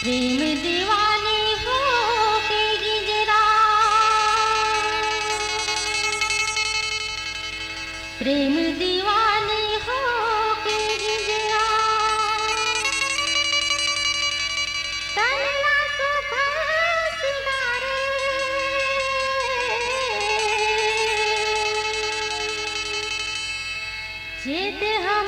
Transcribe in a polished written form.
प्रेम दीवाने हो के गिरा, प्रेम दीवाने हो के गिरा, तन्हा सूखा सितारे चेत।